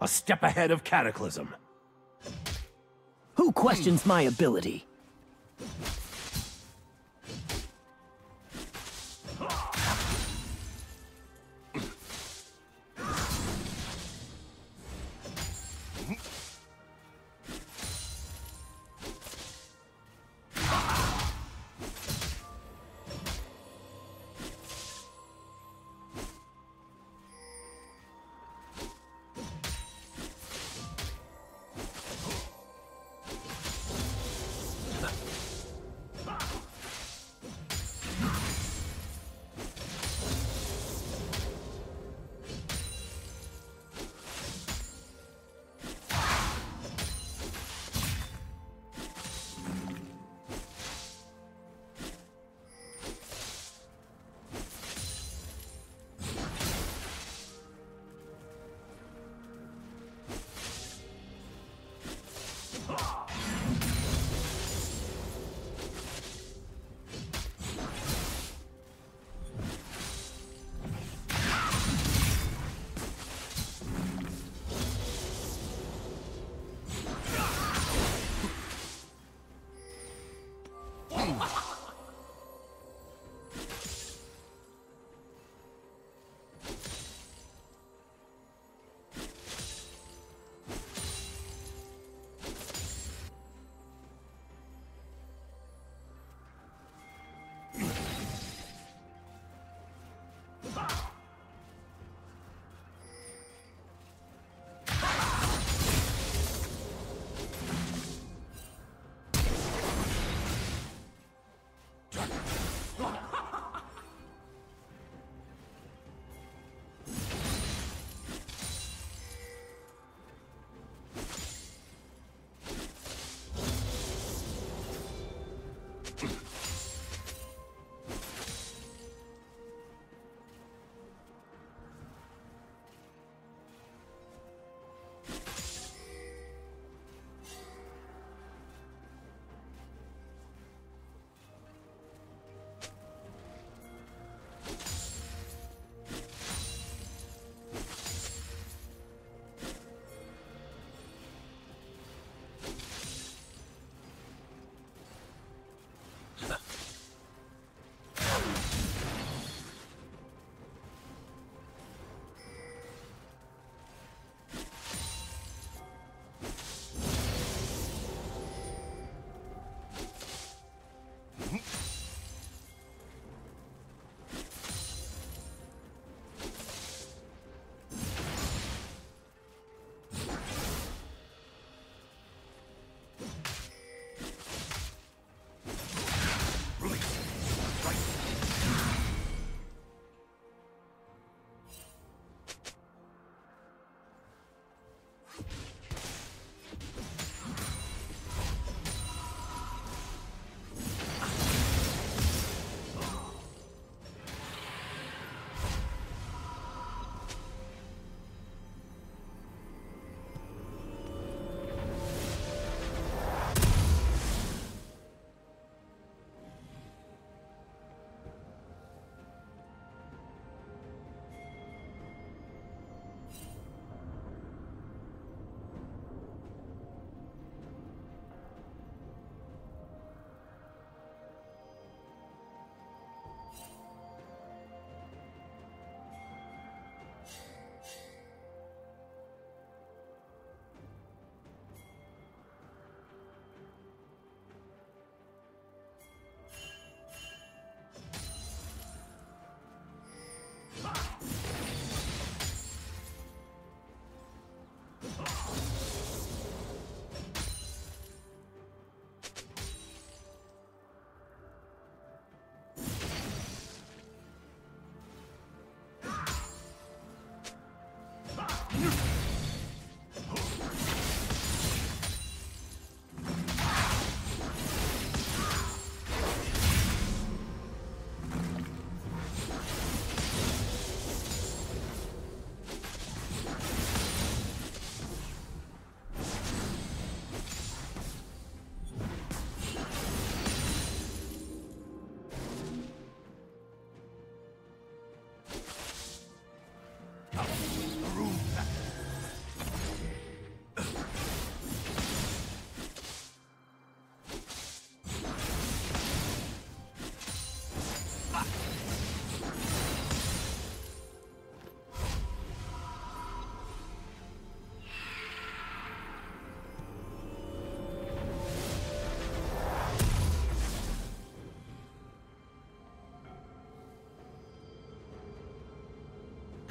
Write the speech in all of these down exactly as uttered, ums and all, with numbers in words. A step ahead of Cataclysm. Who questions my ability?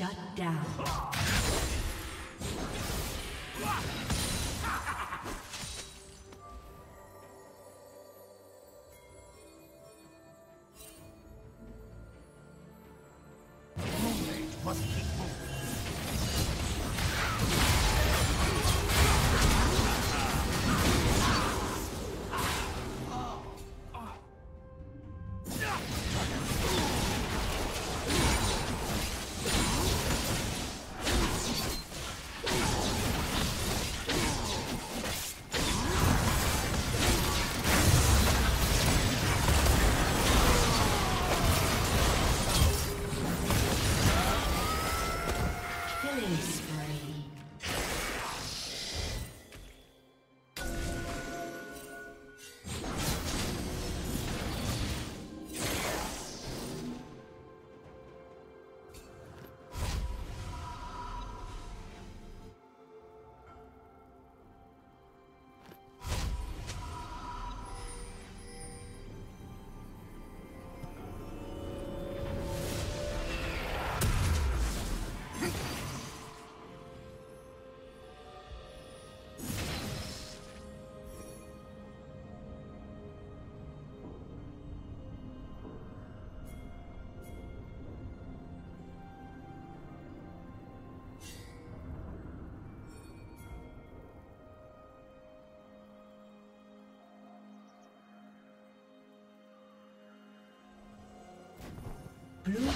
Shut down. Blue team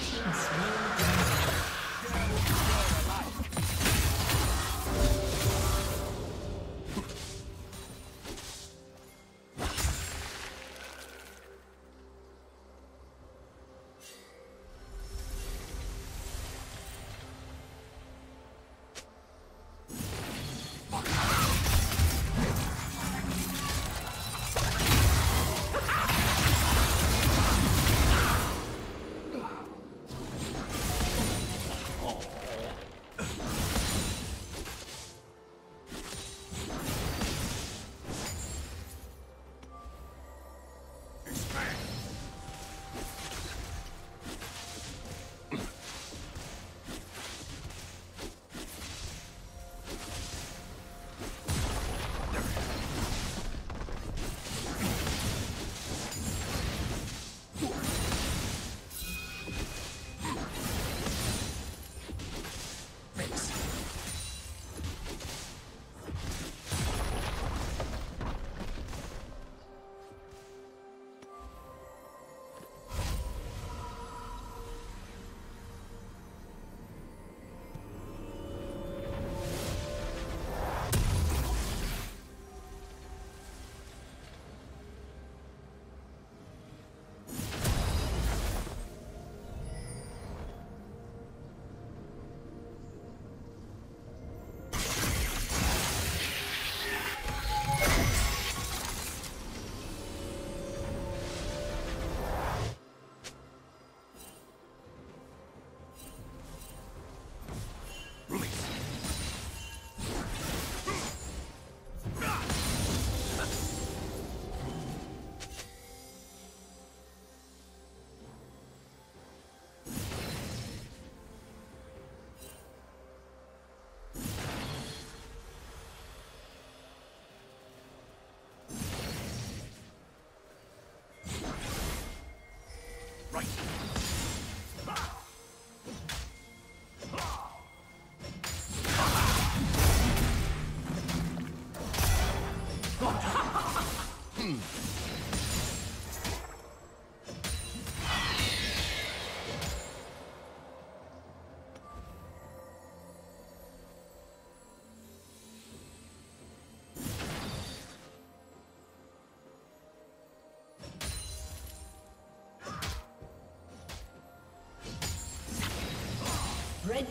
Red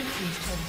Team's turret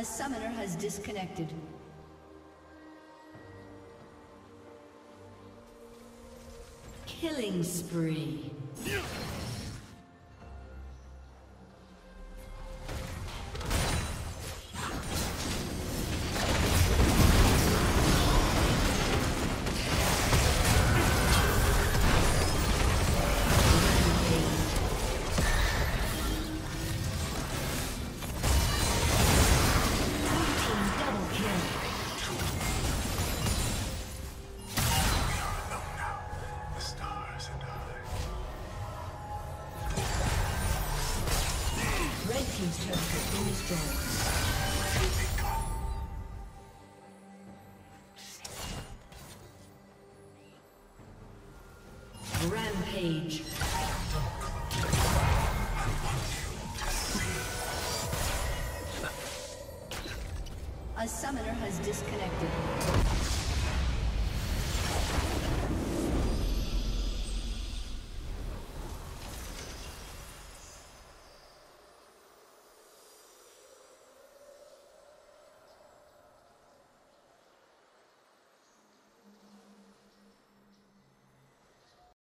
A summoner has disconnected. Killing spree. Rampage. A summoner has disconnected.